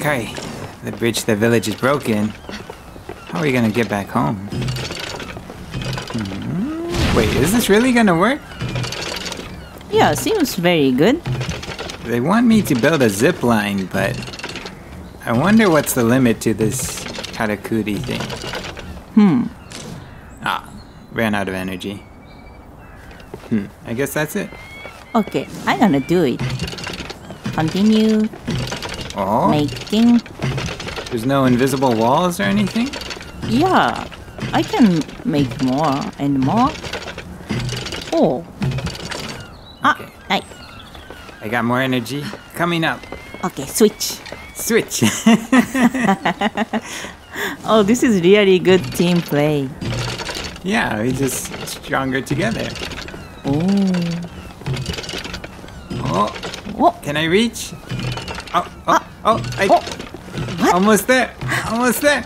Akari, the bridge to the village is broken. How are we gonna get back home? Wait, is this really gonna work? Yeah, seems very good. They want me to build a zip line, but I wonder what's the limit to this karakuri thing. Ah, ran out of energy. I guess that's it. Okay, I'm gonna do it. Continue. Oh? Making. There's no invisible walls or anything? Yeah, I can make more and more. Oh. Okay. Ah, nice. I got more energy coming up. Okay, switch. Switch. Oh, this is really good team play. Yeah, we're just stronger together. Oh. Can I reach? Oh, almost there. Almost there.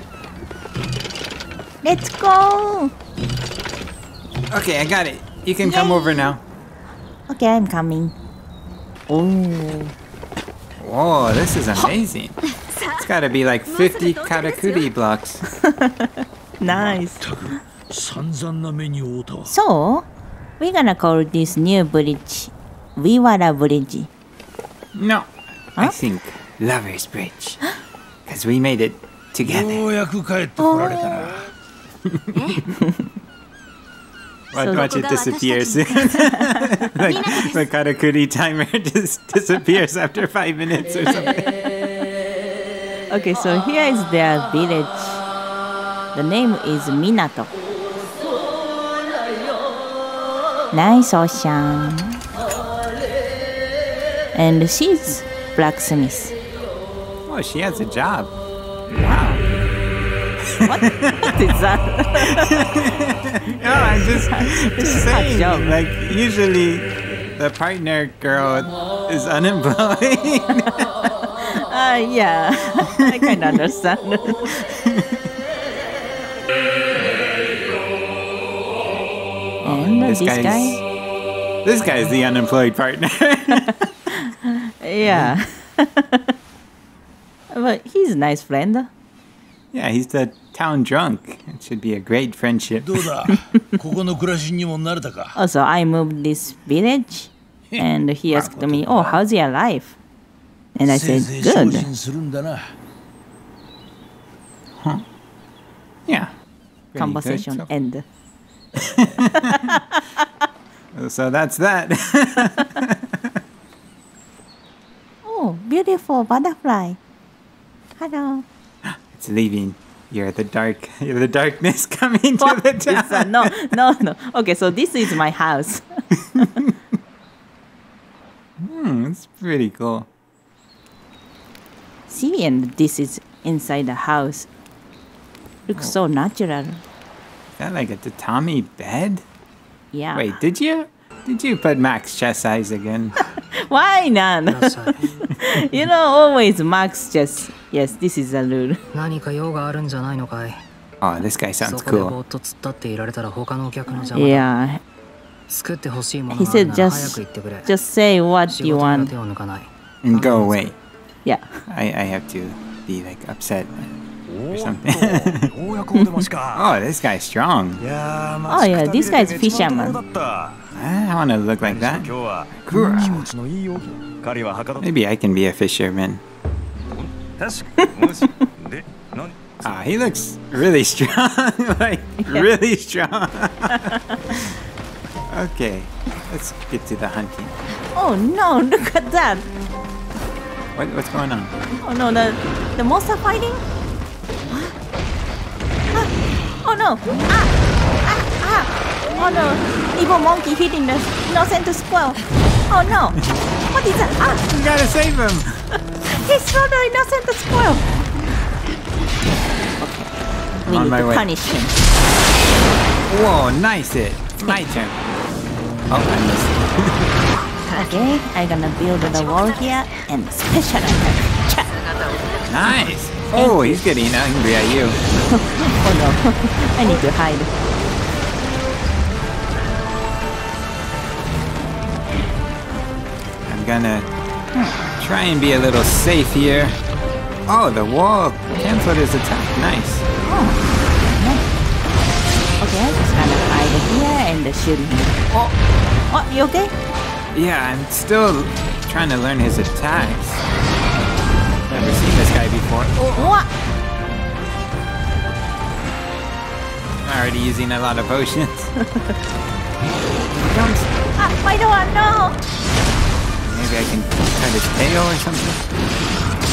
Let's go. Okay, I got it. You can come over now. Okay, I'm coming. Oh. Whoa, this is amazing. It's gotta be like 50 karakuri blocks. Nice. So, we're gonna call this new bridge Wiwara Bridge. No, I think Lover's Bridge. Because we made it together. Oh. Watch it disappear soon. Like the karakuri timer just disappears after 5 minutes or something. Okay, so here is their village. The name is Minato. Nice ocean. And she's blacksmith. Oh, she has a job. Wow. What is that? No, I'm just saying, like, usually the partner girl is unemployed. Yeah, I kind of understand. And this guy? This guy is the unemployed partner. Yeah. But he's a nice friend. Yeah, he's the town drunk. It should be a great friendship. Also, I moved this village, and he asked me, "Oh, how's your life?" And I said, "Good." Huh? Yeah. Conversation end. So that's that. Oh, beautiful butterfly. Hello. Leaving, you're the darkness coming to the town. No. Okay, so this is my house. It's pretty cool. See, and this is inside the house. Looks so natural. Is that like a tatami bed? Yeah. Wait, did you put Max chest size again? Why not? You know, always Max chest. Yes, this is a rule. Oh, this guy sounds cool. Yeah. He said just say what you want. And go away. Yeah. I have to be like upset or something. Oh, this guy's strong. Oh yeah, this guy's fisherman. I want to look like that. Maybe I can be a fisherman. He looks really strong. Like, really strong. Okay, let's get to the hunting. Oh no, look at that. What's going on? Oh no, the Mosa fighting? Ah. Oh no. Oh no, evil monkey hitting the innocent squirrel. Oh no. What is that? Ah. You gotta save him. He threw the innocent squirrel! Okay. We need to punish him. Whoa, nice hit. My turn. Oh, I missed it. Okay, I'm gonna build the wall here and special attack. Nice! Oh, he's getting angry at you. Oh no, I need to hide. I'm gonna try and be a little safe here. Oh, the wall canceled his attack. Nice. Oh, nice. Okay, I'm just gonna hide it here and shoot him. Oh, oh, you okay? Yeah, I'm still trying to learn his attacks. Never seen this guy before. Oh. What? I'm already using a lot of potions. I don't know. Maybe I can cut his tail or something.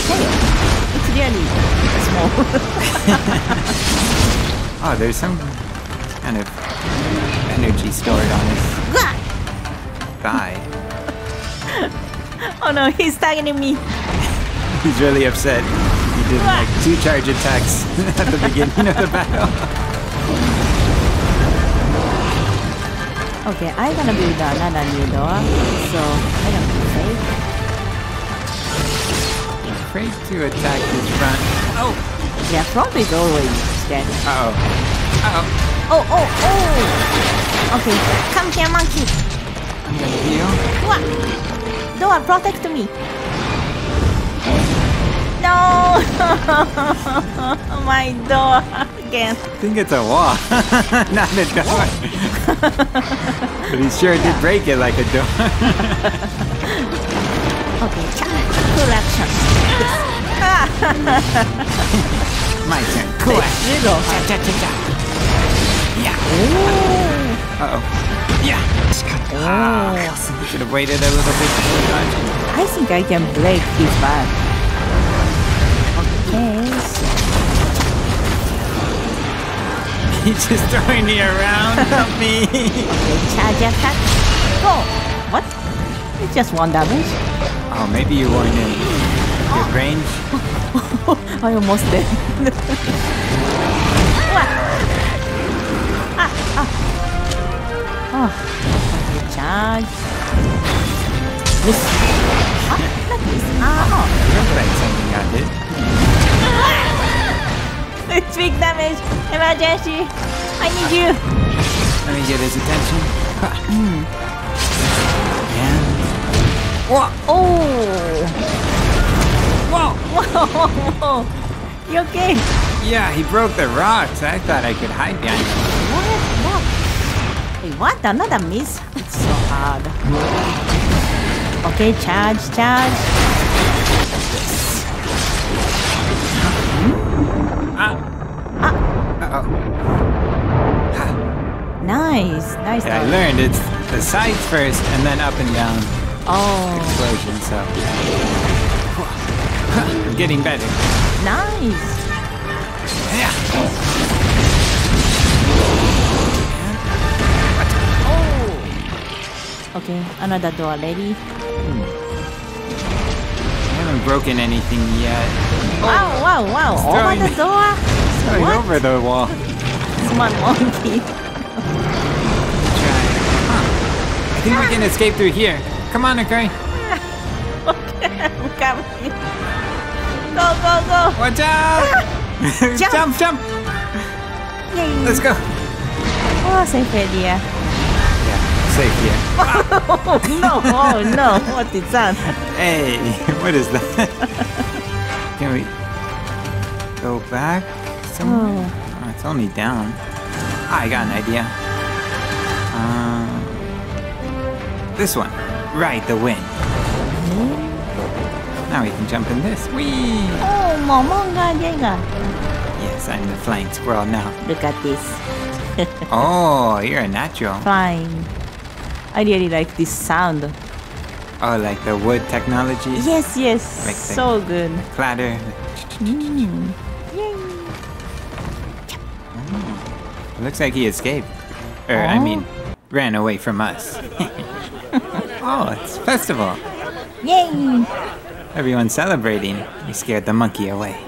Tail? It's really small. Oh, there's some kind of energy stored on his thigh. Oh no, he's targeting me. He's really upset. He did like 2 charge attacks at the beginning of the battle. Okay, I'm gonna build another new door, so I don't feel safe. I'm afraid to attack this front. Oh! Yeah, front is always dead. Uh-oh. Uh-oh. Oh, oh, oh! Okay, come here, monkey! I'm gonna heal. What? Doa, protect me! No! My door again. I think it's a wall, not a door. But he sure did break it like a door. Okay, cool action. My turn. Cool action. Yeah. Ooh. Uh oh. Yeah. Oh. Should have waited a little bit before dodging. I think I can break his back. He's just throwing me around. Help me. Charge attack. Oh, what? It's just 1 damage. Oh, maybe you weren't in good range. I almost did. What? Ah, ah. Oh, okay, charge. Miss. What? Ah, oh. I got it. It's big damage! Emergency! I need you! Let me get his attention. Yeah. Whoa! Oh! Whoa! Whoa! Whoa! You okay? Yeah, he broke the rocks. I thought I could hide behind him. What? What? Hey, what? Another miss? It's so hard. Okay, charge, charge. Nice, nice. Yeah, I learned it's the sides first and then up and down. Oh. Explosion, so. I'm getting better. Nice. Yeah. Oh. Okay, another door ready. I haven't broken anything yet. Oh. Wow, wow, wow. Over the door? Throwing over the wall. Smart monkey. I think we can escape through here. Come on, Akari. Okay, I'm coming. Go, go, go. Watch out. Jump, jump. Yay. Let's go. Oh, safe idea. Yeah, safe here. Oh, no, oh, no. What is that? Hey, what is that? Can we go back? Oh, it's only down. I got an idea. This one. Ride the wind. Now we can jump in this. Whee! Oh, momonga, yenga. Yes, I'm the flying squirrel now. Look at this. Oh, you're a natural. Fine. I really like this sound. Oh, like the wood technology? Yes, yes. Like so good. Clatter. Yay. Oh. Looks like he escaped. I mean, ran away from us. Oh, it's festival! Yay! Everyone's celebrating. We scared the monkey away.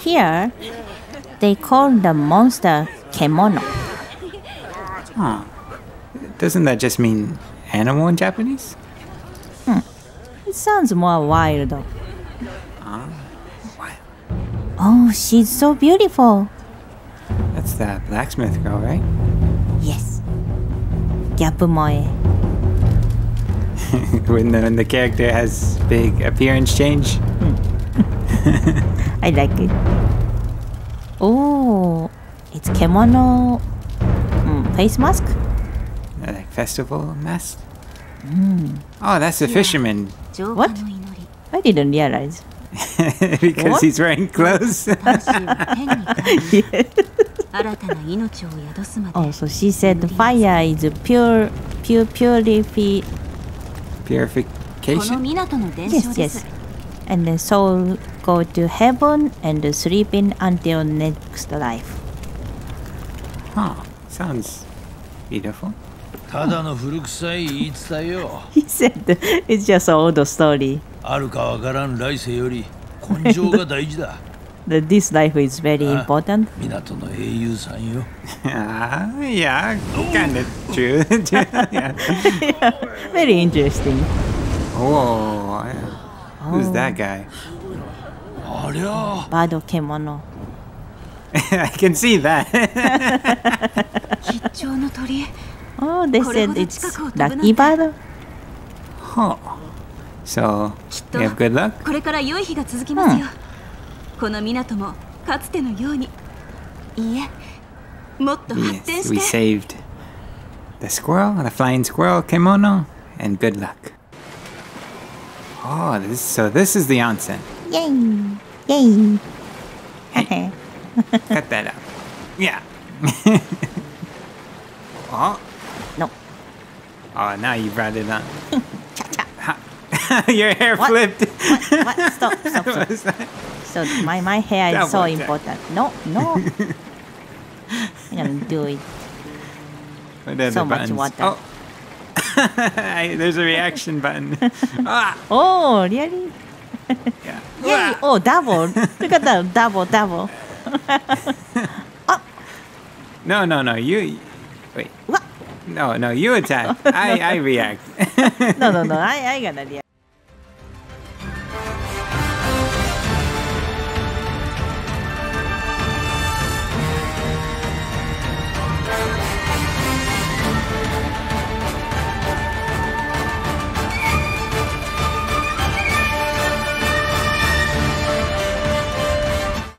Here, they call the monster Kemono. Huh. Doesn't that just mean animal in Japanese? It sounds more wild though. Wild. Oh, she's so beautiful. That's that blacksmith girl, right? Yes. Gap Moe. when the character has big appearance change. I like it. Oh, it's kemono face mask. Like festival mask. Oh, that's the fisherman. What? I didn't realize. Because what? He's wearing clothes. Oh, so she said the fire is a purification. Yes, yes. And the soul go to heaven and sleep in until next life. Huh. Sounds beautiful. He said it's just an old story. That this life is very important. Yeah, kind of true. Yeah, very interesting. Oh, who's that guy? Bado Kemono. I can see that. Oh, they said it's lucky bird. Huh. So, you have good luck? Yes, we saved the squirrel, the flying squirrel, Kemono, and good luck. Oh, so this is the onsen. Yay! Yay! Hey, cut that up. Yeah. Oh. No. Oh, now you brought it on. Your hair what? Flipped. What? Stop. So my hair is so important. No. I'm going to do it. So much water. Oh. There's a reaction button. Oh, really? Yeah. Yay. Oh, double. Look at that. Double. Oh. No. You... Wait. What? No, you attack. I react. No. I gotta react.